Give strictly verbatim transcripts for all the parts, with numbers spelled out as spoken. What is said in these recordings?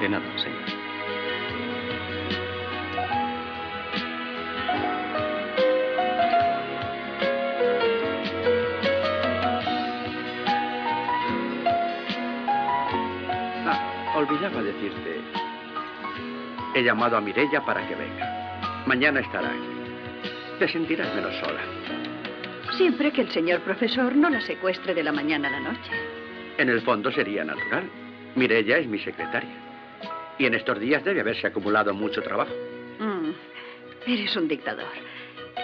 De nada, señor. Ah, olvidaba decirte. He llamado a Mirella para que venga. Mañana estará aquí. Te sentirás menos sola. Siempre que el señor profesor no la secuestre de la mañana a la noche. En el fondo sería natural. Mirella es mi secretaria. Y en estos días debe haberse acumulado mucho trabajo. Mm, eres un dictador.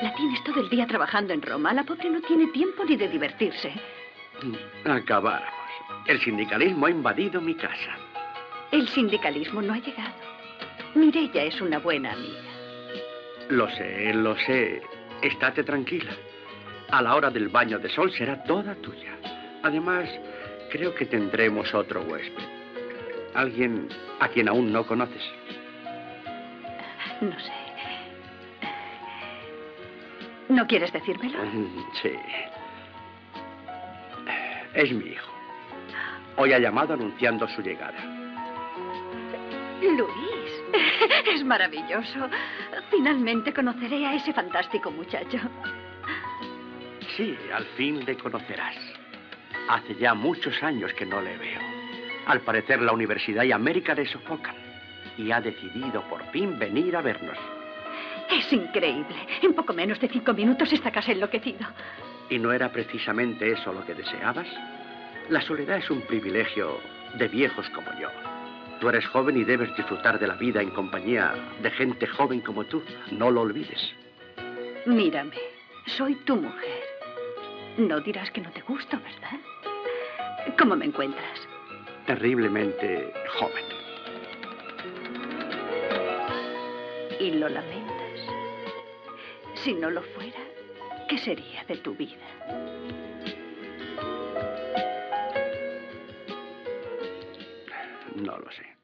La tienes todo el día trabajando en Roma. La pobre no tiene tiempo ni de divertirse. Acabáramos. El sindicalismo ha invadido mi casa. El sindicalismo no ha llegado. Mirella es una buena amiga. Lo sé, lo sé. Estate tranquila. A la hora del baño de sol será toda tuya. Además, creo que tendremos otro huésped. Alguien a quien aún no conoces. No sé. ¿No quieres decírmelo? Sí. Es mi hijo. Hoy ha llamado anunciando su llegada. Luis, es maravilloso. Finalmente conoceré a ese fantástico muchacho. Sí, al fin le conocerás. Hace ya muchos años que no le veo. Al parecer la universidad y América le sofocan. Y ha decidido por fin venir a vernos. Es increíble. En poco menos de cinco minutos está casi enloquecido. ¿Y no era precisamente eso lo que deseabas? La soledad es un privilegio de viejos como yo. Tú eres joven y debes disfrutar de la vida en compañía de gente joven como tú. No lo olvides. Mírame, soy tu mujer. No dirás que no te gusto, ¿verdad? ¿Cómo me encuentras? Terriblemente joven. ¿Y lo lamentas? Si no lo fuera, ¿qué sería de tu vida? No lo sé.